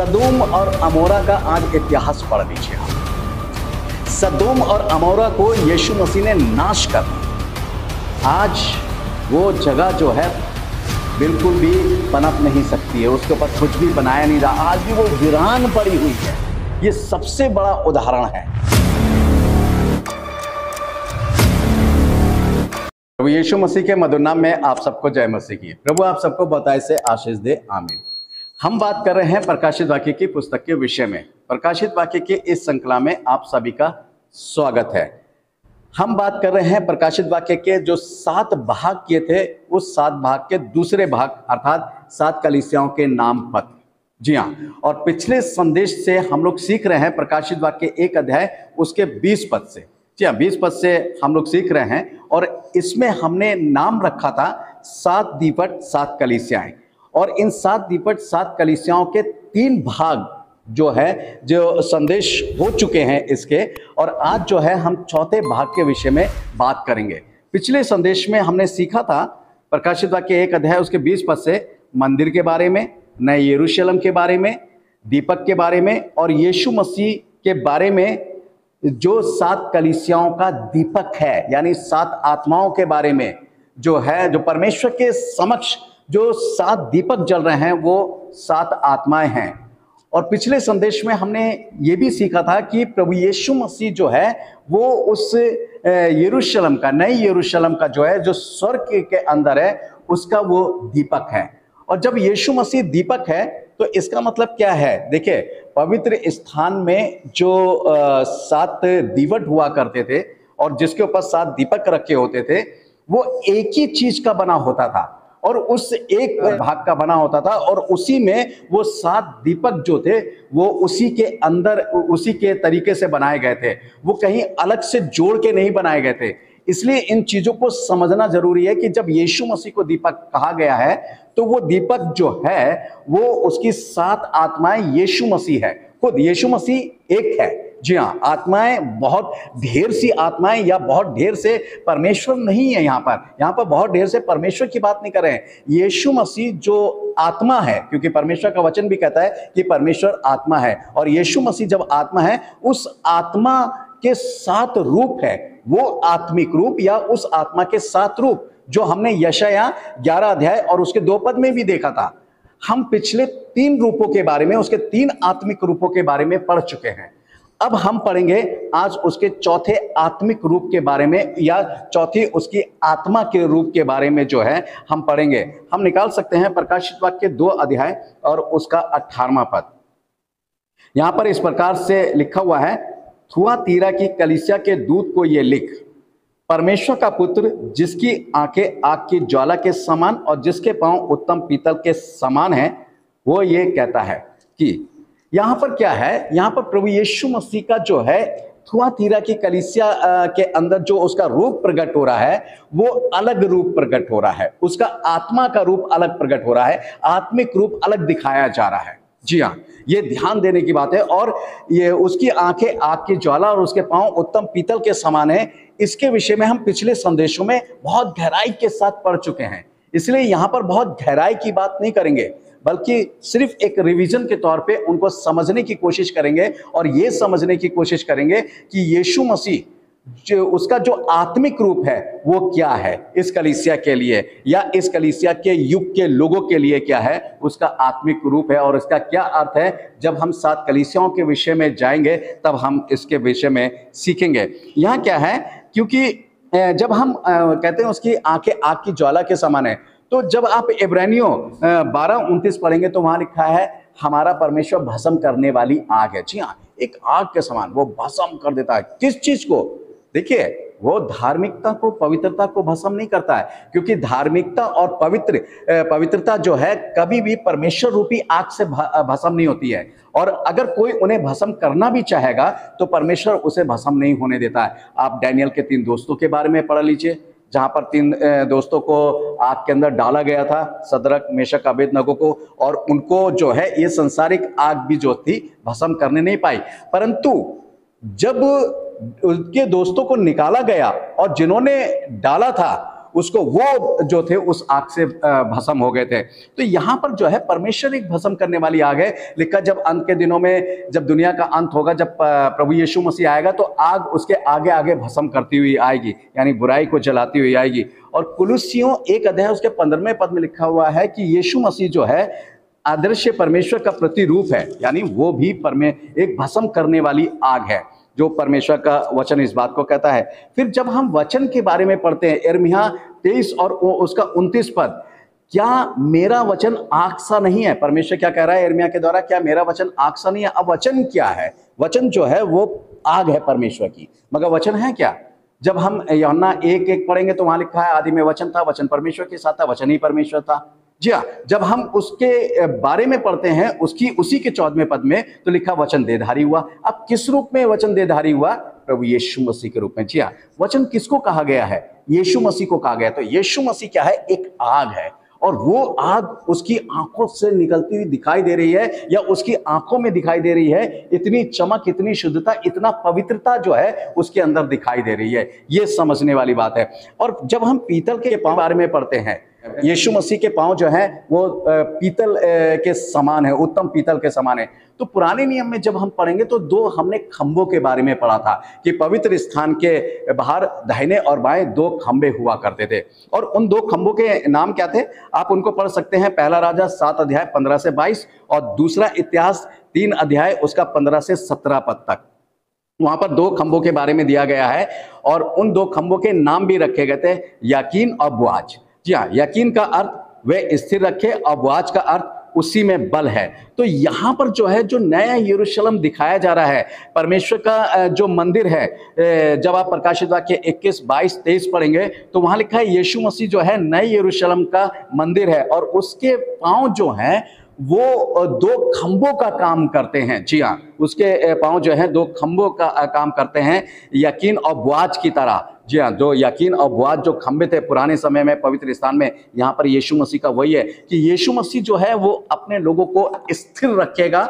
सदोम और अमोरा का आज इतिहास पढ़ लीजिए आप। सदोम और अमोरा को यीशु मसीह ने नाश कर दिया। आज वो जगह जो है बिल्कुल भी पनप नहीं सकती है, उसके ऊपर कुछ भी बनाया नहीं रहा, आज भी वो वीरान पड़ी हुई है। ये सबसे बड़ा उदाहरण है। प्रभु यीशु मसीह के मधुर नाम में आप सबको जय मसीह की। प्रभु आप सबको बताए से आशीष दे, आमीन। हम बात कर रहे हैं प्रकाशित वाक्य की पुस्तक के विषय में। प्रकाशित वाक्य के इस श्रृंखला में आप सभी का स्वागत है। हम बात कर रहे हैं प्रकाशित वाक्य के जो 7 भाग किए थे, उस 7 भाग के दूसरे भाग अर्थात 7 कलीसियाओं के नाम पत्र। जी हाँ, और पिछले संदेश से हम लोग सीख रहे हैं प्रकाशित वाक्य 1 अध्याय उसके 20 पद से। जी हाँ, 20 पद से हम लोग सीख रहे हैं, और इसमें हमने नाम रखा था 7 दीपट 7 कलीसियाएं। और इन 7 दीपट 7 कलीसियाओं के 3 भाग जो है जो संदेश हो चुके हैं इसके, और आज जो है हम चौथे भाग के विषय में बात करेंगे। पिछले संदेश में हमने सीखा था प्रकाशित वाक्य 1 अध्याय उसके 20 पद से मंदिर के बारे में, नए यरूशलेम के बारे में, दीपक के बारे में और यीशु मसीह के बारे में, जो 7 कलीसियाओं का दीपक है, यानी 7 आत्माओं के बारे में जो है, जो परमेश्वर के समक्ष जो 7 दीपक जल रहे हैं वो 7 आत्माएं हैं। और पिछले संदेश में हमने ये भी सीखा था कि प्रभु यीशु मसीह जो है वो उस यरूशलेम का, नए यरूशलेम का जो है, जो स्वर्ग के अंदर है, उसका वो दीपक है। और जब यीशु मसीह दीपक है तो इसका मतलब क्या है? देखिए, पवित्र स्थान में जो 7 दीवट हुआ करते थे और जिसके ऊपर 7 दीपक रखे होते थे, वो एक ही चीज का बना होता था और उस एक भाग का बना होता था, और उसी में वो 7 दीपक जो थे वो उसी के अंदर उसी के तरीके से बनाए गए थे, वो कहीं अलग से जोड़ के नहीं बनाए गए थे। इसलिए इन चीज़ों को समझना जरूरी है कि जब यीशु मसीह को दीपक कहा गया है तो वो दीपक जो है वो उसकी 7 आत्माएं यीशु मसीह है, खुद यीशु मसीह एक है। जी हाँ, आत्माएं बहुत ढेर सी आत्माएं या बहुत ढेर से परमेश्वर नहीं है। यहाँ पर बहुत ढेर से परमेश्वर की बात नहीं कर रहे हैं। यीशु मसीह जो आत्मा है, क्योंकि परमेश्वर का वचन भी कहता है कि परमेश्वर आत्मा है, और यीशु मसीह जब आत्मा है, उस आत्मा के 7 रूप है, वो आत्मिक रूप या उस आत्मा के 7 रूप जो हमने यशायाह 11 अध्याय और उसके 2 पद में भी देखा था। हम पिछले 3 रूपों के बारे में, उसके 3 आत्मिक रूपों के बारे में पढ़ चुके हैं। अब हम पढ़ेंगे आज उसके चौथे आत्मिक रूप के बारे में, या चौथी उसकी आत्मा के रूप के बारे में जो है हम पढ़ेंगे। हम निकाल सकते हैं प्रकाशित वाक्य 2 अध्याय और उसका 18वां पद। यहां पर इस प्रकार से लिखा हुआ है, थुआतीरा की कलीसिया के दूत को ये लिख, परमेश्वर का पुत्र जिसकी आंखें आग की ज्वाला के समान और जिसके पांव उत्तम पीतल के समान है, वो ये कहता है कि यहाँ पर क्या है? यहाँ पर प्रभु यीशु मसीह का जो है थुआतीरा की कलीसिया के अंदर जो उसका रूप प्रकट हो रहा है वो अलग रूप प्रकट हो रहा है, उसका आत्मा का रूप अलग प्रकट हो रहा है, आत्मिक रूप अलग दिखाया जा रहा है। जी हाँ, ये ध्यान देने की बात है। और ये उसकी आंखें आग की ज्वाला और उसके पांव उत्तम पीतल के समान है, इसके विषय में हम पिछले संदेशों में बहुत गहराई के साथ पढ़ चुके हैं, इसलिए यहाँ पर बहुत गहराई की बात नहीं करेंगे, बल्कि सिर्फ एक रिवीजन के तौर पे उनको समझने की कोशिश करेंगे और ये समझने की कोशिश करेंगे कि यीशु मसीह जो उसका जो आत्मिक रूप है वो क्या है, इस कलीसिया के लिए या इस कलीसिया के युग के लोगों के लिए क्या है उसका आत्मिक रूप है, और इसका क्या अर्थ है। जब हम 7 कलीसियाओं के विषय में जाएंगे तब हम इसके विषय में सीखेंगे। यहाँ क्या है, क्योंकि जब हम कहते हैं उसकी आंखें आग की ज्वाला के समान है, तो जब आप इब्रानियों 12:29 पढ़ेंगे तो वहां लिखा है, हमारा परमेश्वर भस्म करने वाली आग है। जी हाँ, एक आग के समान वो भस्म कर देता है। किस चीज को? देखिए, वो धार्मिकता को, पवित्रता को भस्म नहीं करता है, क्योंकि धार्मिकता और पवित्रता जो है कभी भी परमेश्वर रूपी आग से भस्म नहीं होती है, और अगर कोई उन्हें भस्म करना भी चाहेगा तो परमेश्वर उसे भस्म नहीं होने देता है। आप डैनियल के 3 दोस्तों के बारे में पढ़ लीजिए, जहाँ पर 3 दोस्तों को आग के अंदर डाला गया था, शद्रक, मेशक, अबेदनगो को, और उनको जो है ये संसारिक आग भी जो थी भस्म करने नहीं पाई। परंतु जब उनके दोस्तों को निकाला गया और जिन्होंने डाला था उसको वो जो थे उस आग से भस्म हो गए थे। तो यहाँ पर जो है परमेश्वर एक भस्म करने वाली आग है। लिखा जब अंत के दिनों में, जब दुनिया का अंत होगा, जब प्रभु यीशु मसीह आएगा तो आग उसके आगे आगे भस्म करती हुई आएगी, यानी बुराई को जलाती हुई आएगी। और कुलुसियों 1 अध्याय उसके 15वें पद में लिखा हुआ है कि यीशु मसीह जो है अदृश्य परमेश्वर का प्रतिरूप है, यानी वो भी एक भस्म करने वाली आग है, जो परमेश्वर का वचन इस बात को कहता है। फिर जब हम वचन के बारे में पढ़ते हैं यरमिया 23 और उसका 29 पद, क्या मेरा वचन आग सा नहीं है? परमेश्वर क्या कह रहा है यरमिया के द्वारा, क्या मेरा वचन आग सा नहीं है? अब वचन क्या है? वचन जो है वो आग है परमेश्वर की, मगर वचन है क्या? जब हम यूहन्ना 1:1 पढ़ेंगे तो वहां लिखा है आदि में वचन था, वचन परमेश्वर के साथ था, वचन ही परमेश्वर था। जी हाँ, जब हम उसके बारे में पढ़ते हैं उसी के 14वें पद में तो लिखा वचन देहधारी हुआ। अब किस रूप में वचन देहधारी हुआ? प्रभु यीशु मसीह के रूप में। जी हाँ, वचन किसको कहा गया है? यीशु मसीह को कहा गया। तो यीशु मसीह क्या है? एक आग है, और वो आग उसकी आंखों से निकलती हुई दिखाई दे रही है, या उसकी आंखों में दिखाई दे रही है। इतनी चमक, इतनी शुद्धता, इतना पवित्रता जो है उसके अंदर दिखाई दे रही है। ये समझने वाली बात है। और जब हम पीतल के बारे में पढ़ते हैं, यीशु मसीह के पांव जो हैं वो पीतल के समान है, उत्तम पीतल के समान है। तो पुराने नियम में जब हम पढ़ेंगे तो दो हमने खंभों के बारे में पढ़ा था कि पवित्र स्थान के बाहर दाहिने और बाएं 2 खंभे हुआ करते थे, और उन 2 खंभों के नाम क्या थे? आप उनको पढ़ सकते हैं। पहला राजा 7 अध्याय 15 से 22 और दूसरा इतिहास 3 अध्याय उसका 15 से 17 पद तक। वहां पर 2 खंभों के बारे में दिया गया है, और उन 2 खंभों के नाम भी रखे गए थे, याकीन और बोअज़। जी हाँ, यकीन का अर्थ वे स्थिर रखे और बोअज़ का अर्थ उसी में बल है। तो यहाँ पर जो है, जो नया यरूशलेम दिखाया जा रहा है, परमेश्वर का जो मंदिर है, जब आप प्रकाशित वाक्य 21, 22, 23 पढ़ेंगे तो वहाँ लिखा है यीशु मसीह जो है नए यरूशलेम का मंदिर है, और उसके पाँव जो हैं वो 2 खंभों का काम करते हैं। जी हाँ, उसके पाँव जो हैं 2 खंभों का काम करते हैं, यकीन और बोअज़ की तरह। जी हाँ, जो याकीन और बोअज़ जो खंबे थे पुराने समय में पवित्र स्थान में, यहाँ पर यीशु मसीह का वही है कि यीशु मसीह जो है वो अपने लोगों को स्थिर रखेगा,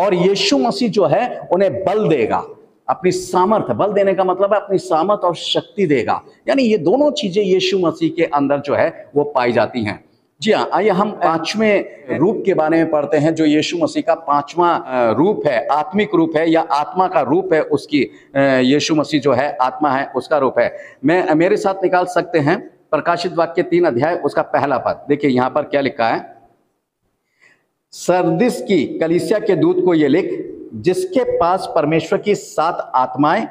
और यीशु मसीह जो है उन्हें बल देगा, अपनी सामर्थ। बल देने का मतलब है अपनी सामर्थ और शक्ति देगा, यानी ये दोनों चीजें यीशु मसीह के अंदर जो है वो पाई जाती हैं। जी हाँ, आइए हम 5वें रूप के बारे में पढ़ते हैं, जो यीशु मसीह का 5वां रूप है, आत्मिक रूप है, या आत्मा का रूप है। उसकी यीशु मसीह जो है आत्मा है, उसका रूप है। मैं मेरे साथ निकाल सकते हैं प्रकाशित वाक्य 3 अध्याय उसका 1 पद। देखिए यहाँ पर क्या लिखा है, सर्दिस की कलीसिया के दूत को ये लिख, जिसके पास परमेश्वर की 7 आत्माएं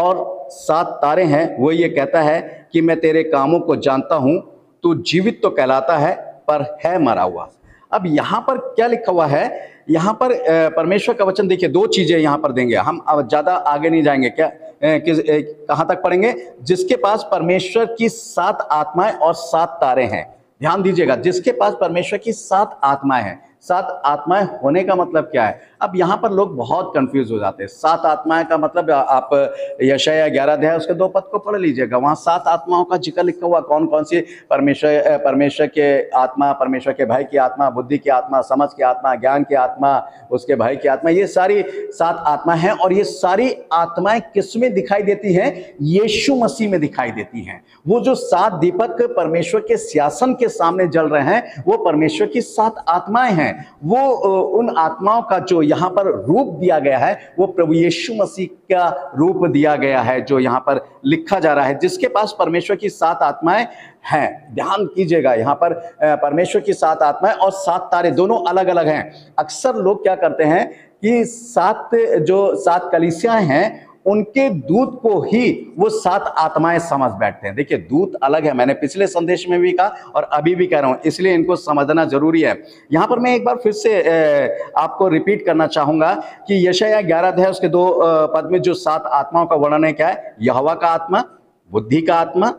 और 7 तारे हैं, वो ये कहता है कि मैं तेरे कामों को जानता हूँ, तू जीवित तो कहलाता है पर है मरा हुआ। अब यहाँ पर क्या लिखा हुआ है? यहाँ पर परमेश्वर का वचन, देखिए 2 चीजें यहाँ पर देंगे। हम ज़्यादा आगे नहीं जाएंगे, क्या कहाँ तक पढ़ेंगे? जिसके पास परमेश्वर की 7 आत्माएं और 7 तारे हैं। ध्यान दीजिएगा, जिसके पास परमेश्वर की 7 आत्माएं हैं। 7 आत्माएं होने का मतलब क्या है? अब यहाँ पर लोग बहुत कंफ्यूज हो जाते हैं। 7 आत्माएं का मतलब, आप यशायाह 11 अध्याय उसके 2 पद को पढ़ लीजिएगा, वहाँ 7 आत्माओं का जिक्र लिखा हुआ। कौन कौन सी? परमेश्वर के आत्मा, परमेश्वर के भाई की आत्मा, बुद्धि की आत्मा, समझ की आत्मा, ज्ञान की आत्मा, उसके भाई की आत्मा, ये सारी 7 आत्माएं हैं। और ये सारी आत्माएं किस में दिखाई देती हैं? यीशु मसीह में दिखाई देती हैं। वो जो 7 दीपक परमेश्वर के सिंहासन के सामने जल रहे हैं, वो परमेश्वर की 7 आत्माएं हैं। वो उन आत्माओं का जो यहाँ पर रूप दिया गया है, वो प्रभु यीशु मसीह का रूप दिया गया है, जो यहाँ पर लिखा जा रहा है, जिसके पास परमेश्वर की 7 आत्माएं हैं। ध्यान कीजिएगा, यहाँ पर परमेश्वर की 7 आत्माएं और 7 तारे दोनों अलग अलग हैं। अक्सर लोग क्या करते हैं कि 7 कलीसियाएं हैं, उनके दूत को ही वो 7 आत्माएं समझ बैठते हैं। देखिए, दूत अलग है, मैंने पिछले संदेश में भी कहा और अभी भी कह रहा हूं, इसलिए इनको समझना जरूरी है। यहाँ पर मैं एक बार फिर से आपको रिपीट करना चाहूंगा कि यशायाह 11 अध्याय उसके 2 पद में जो 7 आत्माओं का वर्णन है, क्या है? यहोवा का आत्मा, बुद्धि का आत्मा,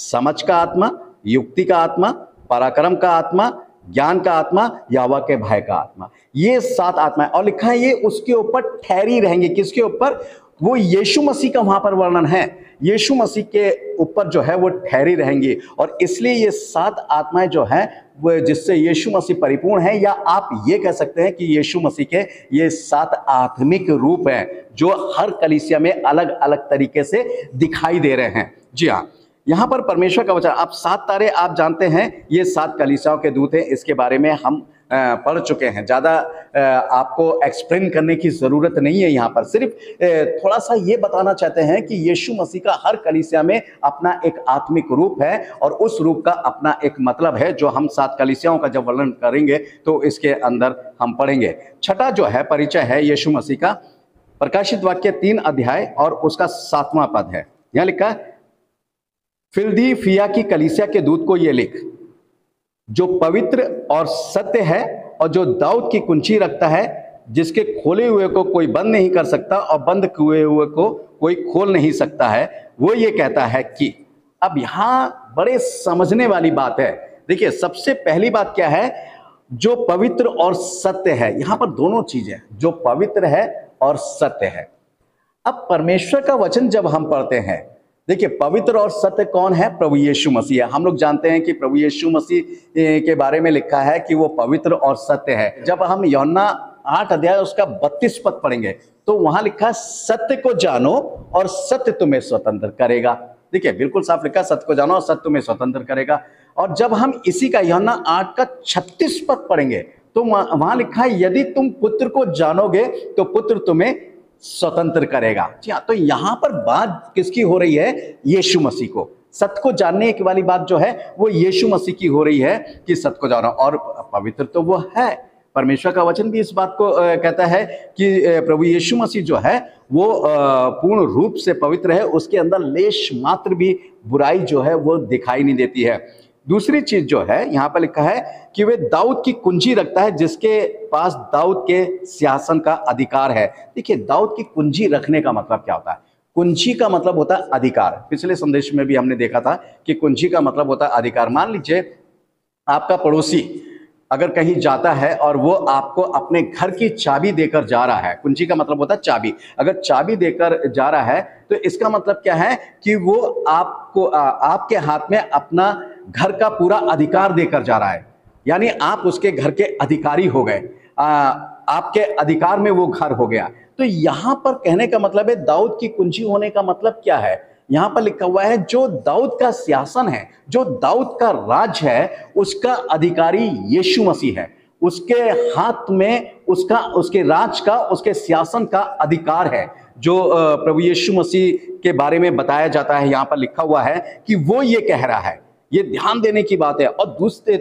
समझ का आत्मा, युक्ति का आत्मा, पराक्रम का आत्मा, ज्ञान का आत्मा, यहोवा के भय का आत्मा। ये 7 आत्माएं, और लिखा है ये उसके ऊपर ठहरी रहेंगी। किसके ऊपर? वो यीशु मसीह का वहां पर वर्णन है, यीशु मसीह के ऊपर जो है वो ठहरी रहेंगी। और इसलिए ये 7 आत्माएं जो हैं वो, जिससे यीशु मसीह परिपूर्ण है, या आप ये कह सकते हैं कि यीशु मसीह के ये 7 आत्मिक रूप हैं, जो हर कलीसिया में अलग अलग तरीके से दिखाई दे रहे हैं। जी हाँ, यहाँ पर परमेश्वर का वचन, आप सात तारे आप जानते हैं, ये सात कलीसियाओं के दूत हैं, इसके बारे में हम पढ़ चुके हैं, ज़्यादा आपको एक्सप्लेन करने की ज़रूरत नहीं है। यहाँ पर सिर्फ थोड़ा सा ये बताना चाहते हैं कि यीशु मसीह का हर कलीसिया में अपना एक आत्मिक रूप है और उस रूप का अपना एक मतलब है, जो हम सात कलीसियाओं का जब वर्णन करेंगे तो इसके अंदर हम पढ़ेंगे। छठा जो है परिचय है यीशु मसीह का, प्रकाशित वाक्य 3 अध्याय और उसका 7वां पद है। यहाँ लिखा, फिलदीफिया की कलीसिया के दूत को यह लिख, जो पवित्र और सत्य है और जो दाऊद की कुंजी रखता है, जिसके खोले हुए को कोई बंद नहीं कर सकता और बंद किए हुए को कोई खोल नहीं सकता है, वो ये कहता है कि। अब यहाँ बड़े समझने वाली बात है। देखिए, सबसे पहली बात क्या है, जो पवित्र और सत्य है। यहाँ पर दोनों चीजें, जो पवित्र है और सत्य है। अब परमेश्वर का वचन जब हम पढ़ते हैं, देखिए पवित्र और सत्य कौन है? प्रभु यीशु मसीह है। हम लोग जानते हैं कि प्रभु यीशु मसीह के बारे में लिखा है कि वो पवित्र और सत्य है। जब हम यूहन्ना 8 अध्याय उसका 32 पद पढ़ेंगे तो वहां लिखा, सत्य को जानो और सत्य तुम्हें स्वतंत्र करेगा। देखिए बिल्कुल साफ लिखा, सत्य को जानो और सत्य तुम्हें स्वतंत्र करेगा। और जब हम इसी का यूहन्ना 8 का 36 पद पढ़ेंगे तो वहां लिखा है, यदि तुम पुत्र को जानोगे तो पुत्र तुम्हें स्वतंत्र करेगा। जी हाँ, तो यहाँ पर बात किसकी हो रही है? यीशु मसीह को। सत्य को जानने की वाली बात जो है वो यीशु मसीह की हो रही है कि सत्य को जानो, और पवित्र तो वो है। परमेश्वर का वचन भी इस बात को कहता है कि प्रभु यीशु मसीह जो है वो पूर्ण रूप से पवित्र है, उसके अंदर लेश मात्र भी बुराई जो है वो दिखाई नहीं देती है। दूसरी चीज जो है यहाँ पर लिखा है कि वे दाऊद की कुंजी रखता है, जिसके पास दाऊद के सिंहासन का अधिकार है। देखिए दाऊद की कुंजी रखने का मतलब क्या होता है? कुंजी का मतलब होता है अधिकार। पिछले संदेश में भी हमने देखा था कि कुंजी का मतलब होता है अधिकार। मान लीजिए आपका पड़ोसी अगर कहीं जाता है और वो आपको अपने घर की चाबी देकर जा रहा है, कुंजी का मतलब होता है चाबी, अगर चाबी देकर जा रहा है तो इसका मतलब क्या है कि वो आपको आपके हाथ में अपना घर का पूरा अधिकार देकर जा रहा है, यानी आप उसके घर के अधिकारी हो गए, आपके अधिकार में वो घर हो गया। तो यहाँ पर कहने का मतलब है, दाऊद की कुंजी होने का मतलब क्या है? यहाँ पर लिखा हुआ है, जो दाऊद का सिंहासन है, जो दाऊद का राज है, उसका अधिकारी यीशु मसीह है। उसके हाथ में उसका, उसके राज का, उसके सिंहासन का अधिकार है, जो प्रभु यीशु मसीह के बारे में बताया जाता है। यहाँ पर लिखा हुआ है कि वो ये कह रहा है, ये ध्यान देने की बात है। और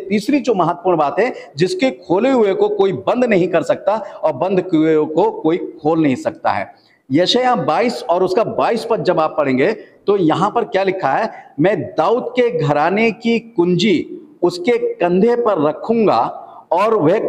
तीसरी जो महत्वपूर्ण बात है, जिसके खोले हुए को कोई बंद नहीं कर सकता और बंद किए हुए को कोई खोल नहीं सकता है। यशायाह 22 और उसका 22 पद जब आप पढ़ेंगे तो यहाँ पर क्या लिखा है, मैं दाऊद के घराने की कुंजी उसके कंधे पर रखूंगा और वह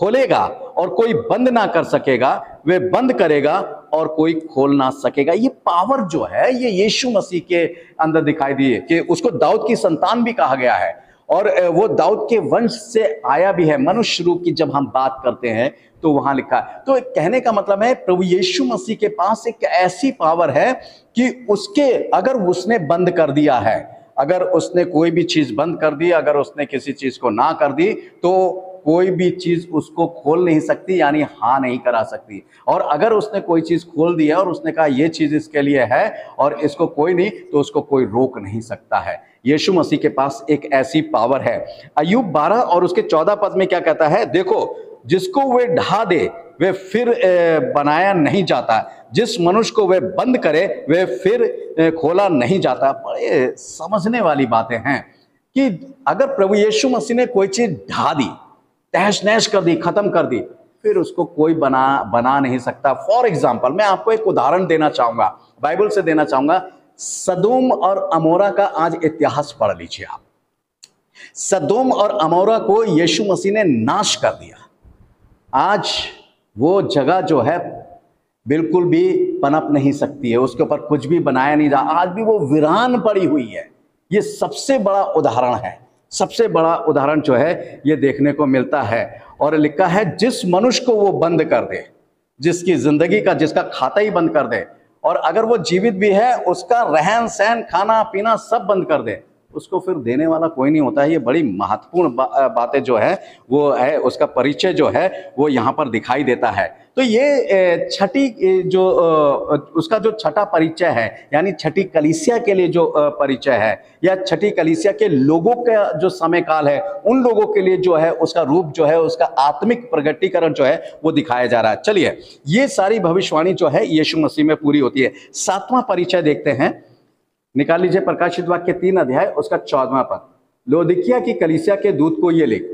खोलेगा और कोई बंद ना कर सकेगा, वह बंद करेगा और कोई खोल ना सकेगा। ये पावर जो है ये यीशु मसीह के अंदर दिखाई दी है कि उसको दाऊद की संतान भी कहा गया है और वो दाऊद के वंश से आया भी है। मनुष्य रूप की जब हम बात करते हैं तो वहां लिखा है, तो कहने का मतलब है प्रभु यीशु मसीह के पास एक ऐसी पावर है कि उसके, अगर उसने बंद कर दिया है, अगर उसने कोई भी चीज बंद कर दी, अगर उसने किसी चीज को ना कर दी, तो कोई भी चीज उसको खोल नहीं सकती, यानी हाँ नहीं करा सकती। और अगर उसने कोई चीज खोल दी है और उसने कहा ये चीज इसके लिए है और इसको कोई नहीं, तो उसको कोई रोक नहीं सकता है। यीशु मसीह के पास एक ऐसी पावर है। अय्यूब 12 और उसके 14 पद में क्या कहता है? देखो, जिसको वे ढा दे वे फिर बनाया नहीं जाता, जिस मनुष्य को वे बंद करे वे फिर खोला नहीं जाता। बड़े समझने वाली बातें हैं कि अगर प्रभु यीशु मसीह ने कोई चीज ढा दी, तहस नहस कर दी, खत्म कर दी, फिर उसको कोई बना नहीं सकता। फॉर एग्जाम्पल मैं आपको एक उदाहरण देना चाहूंगा, बाइबल से देना चाहूंगा। सदोम और अमोरा का आज इतिहास पढ़ लीजिए आप। सदोम और अमोरा को यीशु मसीह ने नाश कर दिया। आज वो जगह जो है बिल्कुल भी पनप नहीं सकती है, उसके ऊपर कुछ भी बनाया नहीं जा, आज भी वो वीरान पड़ी हुई है। ये सबसे बड़ा उदाहरण है, सबसे बड़ा उदाहरण जो है ये देखने को मिलता है। और लिखा है, जिस मनुष्य को वो बंद कर दे, जिसकी जिंदगी का, जिसका खाता ही बंद कर दे, और अगर वो जीवित भी है उसका रहन सहन, खाना पीना सब बंद कर दे, उसको फिर देने वाला कोई नहीं होता है। ये बड़ी महत्वपूर्ण बातें जो है वो है, उसका परिचय जो है वो यहाँ पर दिखाई देता है। तो ये छठी जो उसका जो छठा परिचय है, यानी छठी कलीसिया के लिए जो परिचय है या छठी कलीसिया के लोगों का जो समय काल है, उन लोगों के लिए जो है उसका रूप जो है, उसका आत्मिक प्रगटीकरण जो है वो दिखाया जा रहा है। चलिए, ये सारी भविष्यवाणी जो है यीशु मसीह में पूरी होती है। सातवां परिचय देखते हैं, निकाल लीजिए प्रकाशित वाक्य 3 अध्याय उसका 14वां पद। लौदीकिया की कलीसिया के दूत को ये लिख,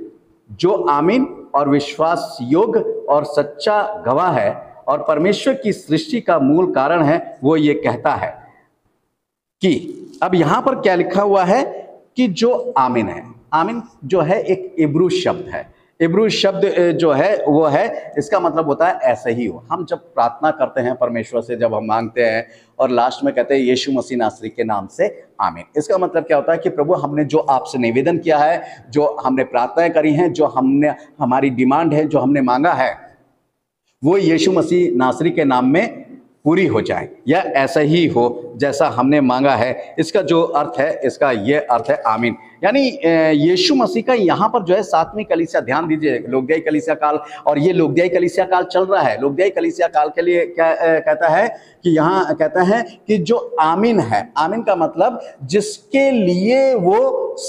जो आमीन और विश्वास योग्य और सच्चा गवाह है और परमेश्वर की सृष्टि का मूल कारण है, वो ये कहता है कि। अब यहां पर क्या लिखा हुआ है कि जो आमीन है, आमीन जो है एक इब्रू शब्द है। इब्रू शब्द जो है वो है, इसका मतलब होता है ऐसे ही हो। हम जब प्रार्थना करते हैं परमेश्वर से, जब हम मांगते हैं और लास्ट में कहते हैं यीशु मसीह नासरी के नाम से आमीन, इसका मतलब क्या होता है कि प्रभु, हमने जो आपसे निवेदन किया है, जो हमने प्रार्थनाएं करी हैं, जो हमने हमारी डिमांड है, जो हमने मांगा है, वो यीशु मसीह नासरी के नाम में पूरी हो जाए या ऐसा ही हो जैसा हमने मांगा है। इसका जो अर्थ है, इसका ये अर्थ है आमीन, यानी यीशु मसीह का यहाँ पर जो है सातवीं कलीसिया, ध्यान दीजिए लोकदियाई कलीसिया काल, और ये लोकदियाई कलीसिया काल चल रहा है। लोकदियाई कलीसिया काल के लिए क्या कहता है कि यहाँ कहता है कि जो आमीन है, आमीन का मतलब जिसके लिए वो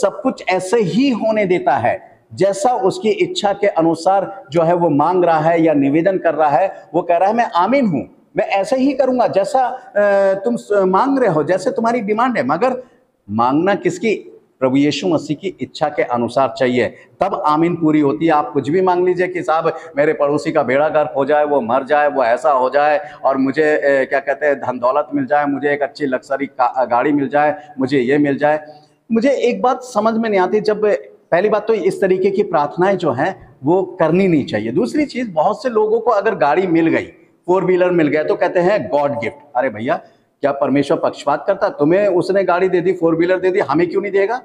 सब कुछ ऐसे ही होने देता है जैसा उसकी इच्छा के अनुसार जो है वो मांग रहा है या निवेदन कर रहा है। वो कह रहा है मैं आमीन हूँ, मैं ऐसे ही करूंगा जैसा तुम मांग रहे हो, जैसे तुम्हारी डिमांड है। मगर मांगना किसकी? प्रभु यीशु मसीह की इच्छा के अनुसार चाहिए, तब आमीन पूरी होती है। आप कुछ भी मांग लीजिए कि साहब मेरे पड़ोसी का बेड़ा गर्क हो जाए, वो मर जाए, वो ऐसा हो जाए और मुझे क्या कहते हैं धन दौलत मिल जाए, मुझे एक अच्छी लग्जरी गाड़ी मिल जाए, मुझे ये मिल जाए। मुझे एक बात समझ में नहीं आती, जब पहली बात तो इस तरीके की प्रार्थनाएं जो हैं वो करनी नहीं चाहिए। दूसरी चीज़, बहुत से लोगों को अगर गाड़ी मिल गई, 4 व्हीलर मिल गया, तो कहते हैं गॉड गिफ्ट। अरे भैया, क्या परमेश्वर पक्षपात करता? तुम्हें उसने गाड़ी दे दी, 4 व्हीलर दे दी, हमें क्यों नहीं देगा?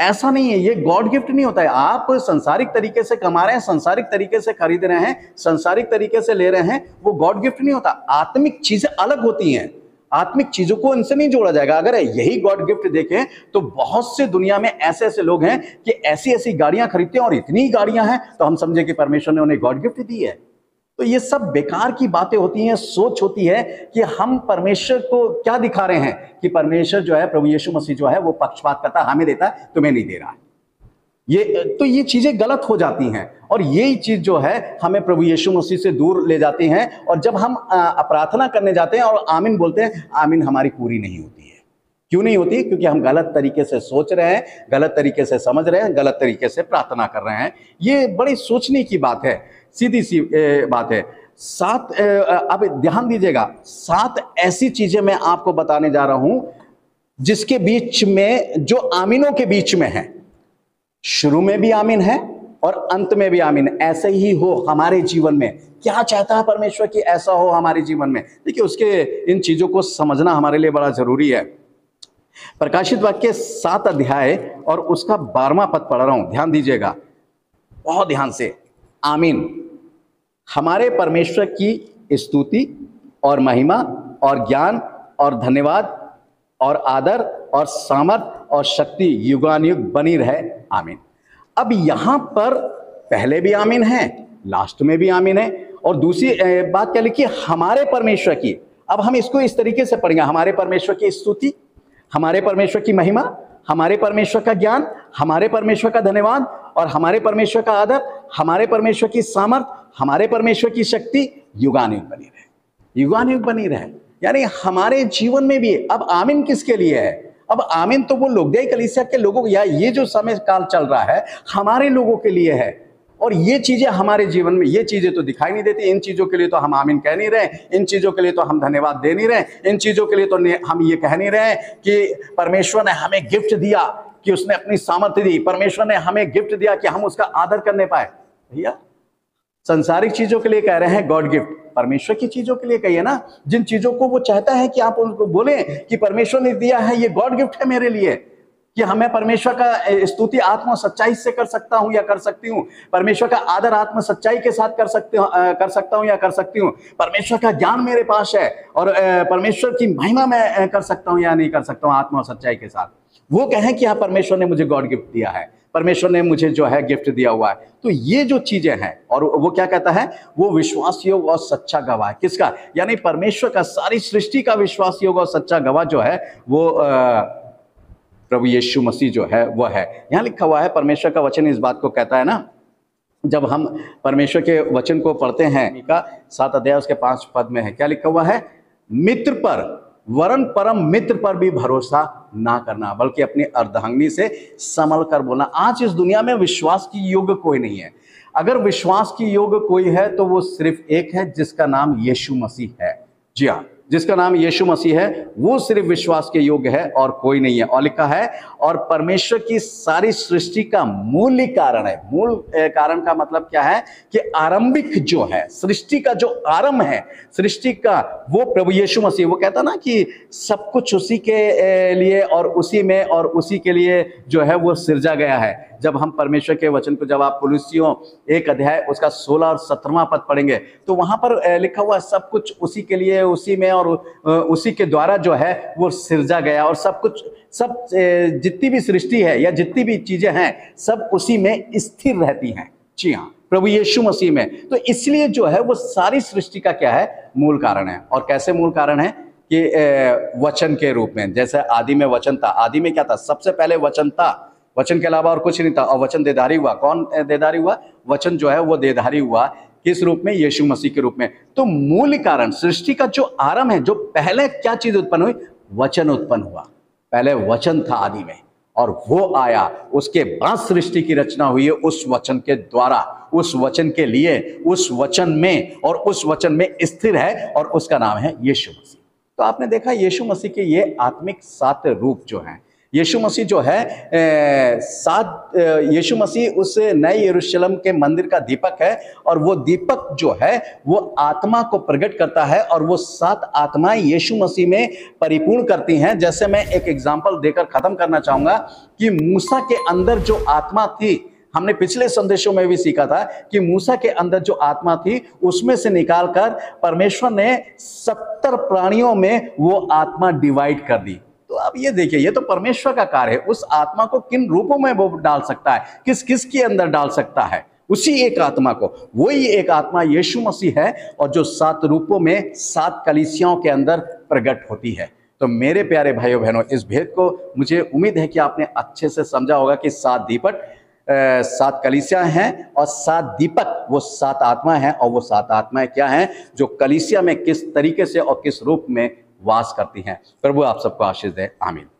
ऐसा नहीं है, ये गॉड गिफ्ट नहीं होता है। आप संसारिक तरीके से कमा रहे हैं, संसारिक तरीके से खरीद रहे हैं, संसारिक तरीके से ले रहे हैं, वो गॉड गिफ्ट नहीं होता। आत्मिक चीजें अलग होती हैं, आत्मिक चीजों को इनसे नहीं जोड़ा जाएगा। अगर यही गॉड गिफ्ट देखें तो बहुत से दुनिया में ऐसे ऐसे लोग हैं कि ऐसी ऐसी गाड़ियां खरीदते हैं, और इतनी गाड़ियां हैं तो हम समझे कि परमेश्वर ने उन्हें गॉड गिफ्ट दी है। तो ये सब बेकार की बातें होती हैं। सोच होती है कि हम परमेश्वर को क्या दिखा रहे हैं कि परमेश्वर जो है, प्रभु यीशु मसीह जो है वो पक्षपात करता, हमें देता है तुम्हें नहीं दे रहा है। ये चीज़ें गलत हो जाती हैं और यही चीज़ जो है हमें प्रभु यीशु मसीह से दूर ले जाती हैं। और जब हम प्रार्थना करने जाते हैं और आमीन बोलते हैं, आमीन हमारी पूरी नहीं होती है। क्यों नहीं होती? क्योंकि हम गलत तरीके से सोच रहे हैं, गलत तरीके से समझ रहे हैं, गलत तरीके से प्रार्थना कर रहे हैं। ये बड़ी सोचने की बात है, सीधी सी बात है। अब ध्यान दीजिएगा, 7 ऐसी चीजें मैं आपको बताने जा रहा हूं जिसके बीच में, जो आमीनों के बीच में है। शुरू में भी आमीन है और अंत में भी आमीन। ऐसे ही हो हमारे जीवन में। क्या चाहता है परमेश्वर कि ऐसा हो हमारे जीवन में? देखिए, उसके इन चीजों को समझना हमारे लिए बड़ा जरूरी है। प्रकाशित वाक्य 7 अध्याय और उसका 12वां पद पढ़ रहा हूं, ध्यान दीजिएगा बहुत ध्यान से। आमीन हमारे परमेश्वर की स्तुति और महिमा और ज्ञान और धन्यवाद और आदर और सामर्थ और शक्ति युगानुयुग बनी रहे, आमीन। अब यहाँ पर पहले भी आमीन है, लास्ट में भी आमीन है। और दूसरी बात क्या लिखी? हमारे परमेश्वर की। अब हम इसको इस तरीके से पढ़ेंगे, हमारे परमेश्वर की स्तुति, हमारे परमेश्वर की महिमा, हमारे परमेश्वर का ज्ञान, हमारे परमेश्वर का धन्यवाद और हमारे परमेश्वर का आदर, हमारे परमेश्वर की सामर्थ, हमारे परमेश्वर की शक्ति युगानुयुग बनी रहे, युगानुयुग बनी रहे, यानी हमारे जीवन में भी। अब आमीन किसके लिए है? अब आमीन तो वो लोकदियाई कलीसिया के लोगों, या ये जो समय काल चल रहा है हमारे लोगों के लिए है। और ये चीजें हमारे जीवन में, ये चीजें तो दिखाई नहीं देती। इन चीजों के लिए तो हम आमीन कह नहीं रहे, इन चीजों के लिए तो हम धन्यवाद दे नहीं रहे, इन चीजों के लिए तो हम ये कह नहीं रहे कि परमेश्वर ने हमें गिफ्ट दिया, कि उसने अपनी सामर्थ्य दी, परमेश्वर ने हमें गिफ्ट दिया कि हम उसका आदर करने पाए। भैया, संसारिक चीजों के लिए कह रहे हैं गॉड गिफ्ट, परमेश्वर की चीजों के लिए कहिए ना। जिन चीजों को वो चाहता है कि आप उनको बोले कि परमेश्वर ने दिया है, ये गॉड गिफ्ट है मेरे लिए, कि हमें परमेश्वर का स्तुति आत्मा सच्चाई से कर सकता हूं या कर सकती हूं, परमेश्वर का आदर आत्मा सच्चाई के साथ कर सकता हूं या कर सकती हूं, परमेश्वर का ज्ञान मेरे पास है और परमेश्वर की महिमा मैं कर सकता हूं या नहीं कर सकता हूं आत्मा सच्चाई के साथ। वो कहें कि हाँ परमेश्वर ने मुझे गॉड गिफ्ट दिया है, परमेश्वर ने मुझे जो है गिफ्ट दिया हुआ है। तो ये जो चीज़ें हैं, और वो क्या कहता है, वो विश्वास योग और सच्चा गवाह है। किसका? यानी परमेश्वर का, सारी सृष्टि का विश्वास योग और सच्चा गवाह जो है वो प्रभु यीशु मसीह जो है वह है। यहाँ लिखा हुआ है, परमेश्वर का वचन इस बात को कहता है ना। जब हम परमेश्वर के वचन को पढ़ते हैं का 7 अध्याय उसके 5 पद में है, क्या लिखा हुआ है, मित्र पर, वरन परम मित्र पर भी भरोसा ना करना, बल्कि अपनी अर्धांगिनी से संभल कर बोलना। आज इस दुनिया में विश्वास की योग्य कोई नहीं है। अगर विश्वास की योग्य कोई है तो वो सिर्फ एक है, जिसका नाम यीशु मसीह है। जी हाँ, जिसका नाम यीशु मसीह है, वो सिर्फ विश्वास के योग्य है और कोई नहीं है। और लिखा है, और परमेश्वर की सारी सृष्टि का मूल कारण है। मूल कारण का मतलब क्या है कि आरंभिक जो है, सृष्टि का जो आरंभ है सृष्टि का, वो प्रभु यीशु मसीह। वो कहता ना कि सब कुछ उसी के लिए और उसी में और उसी के लिए जो है वो सिरजा गया है। जब हम परमेश्वर के वचन को, जब आप कुलुसियों 1 अध्याय उसका 16 और 17वां पद पढ़ेंगे, तो वहां पर लिखा हुआ है, सब कुछ उसी के लिए, उसी में और उसी के द्वारा जो है वो सिरजा गया। और सब कुछ, सब जितनी भी सृष्टि है या जितनी भी चीजें हैं, सब उसी में स्थिर रहती हैं। जी हाँ, प्रभु यीशु मसीह में। तो इसलिए जो है वो सारी सृष्टि का क्या है, मूल कारण है। और कैसे मूल कारण है कि वचन के रूप में। जैसे आदि में वचन था। आदि में क्या था? सबसे पहले वचन था, वचन के अलावा और कुछ नहीं था। और वचन देधारी हुआ। कौन देधारी हुआ? वचन जो है वो देधारी हुआ। किस रूप में? यीशु मसीह के रूप में। तो मूल कारण, सृष्टि का जो आरंभ है, जो पहले क्या चीज उत्पन्न हुई? वचन उत्पन्न हुआ। पहले वचन था आदि में, और वो आया, उसके बाद सृष्टि की रचना हुई है, उस वचन के द्वारा, उस वचन के लिए, उस वचन में, और उस वचन में स्थिर है, और उसका नाम है यीशु मसीह। तो आपने देखा यीशु मसीह के ये आत्मिक 7 रूप जो हैं। यीशु मसीह जो है यीशु मसीह उस नए यरूशलेम के मंदिर का दीपक है, और वो दीपक जो है वो आत्मा को प्रकट करता है, और वो 7 आत्माएं यीशु मसीह में परिपूर्ण करती हैं। जैसे मैं एक एग्जांपल देकर खत्म करना चाहूँगा कि मूसा के अंदर जो आत्मा थी, हमने पिछले संदेशों में भी सीखा था कि मूसा के अंदर जो आत्मा थी, उसमें से निकालकर परमेश्वर ने 70 प्राणियों में वो आत्मा डिवाइड कर दी। तो अब ये देखिए, ये तो परमेश्वर का कार्य है, उस आत्मा को किन रूपों में वो डाल सकता है, किस किस के अंदर डाल सकता है, उसी एक आत्मा को। वही एक आत्मा यीशु मसीह है, और जो 7 रूपों में 7 कलीसियाओं के अंदर प्रकट होती है। तो मेरे प्यारे भाइयों बहनों, इस भेद को मुझे उम्मीद है कि आपने अच्छे से समझा होगा कि 7 दीपक 7 कलीसिया हैं, और 7 दीपक वो 7 आत्मा हैं, और वो 7 आत्माएं क्या हैं, जो कलीसिया में किस तरीके से और किस रूप में वास करती हैं। प्रभु आप सबको आशीष दे। आमीन।